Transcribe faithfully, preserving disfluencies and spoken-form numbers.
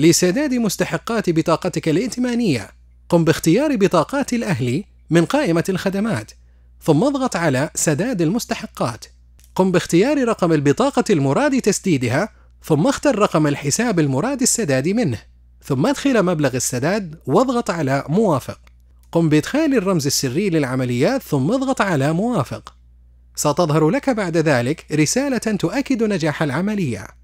لسداد مستحقات بطاقتك الائتمانية قم باختيار بطاقات الأهلي من قائمة الخدمات، ثم اضغط على سداد المستحقات. قم باختيار رقم البطاقة المراد تسديدها، ثم اختر رقم الحساب المراد السداد منه، ثم ادخل مبلغ السداد واضغط على موافق. قم بإدخال الرمز السري للعمليات ثم اضغط على موافق. ستظهر لك بعد ذلك رسالة تؤكد نجاح العملية.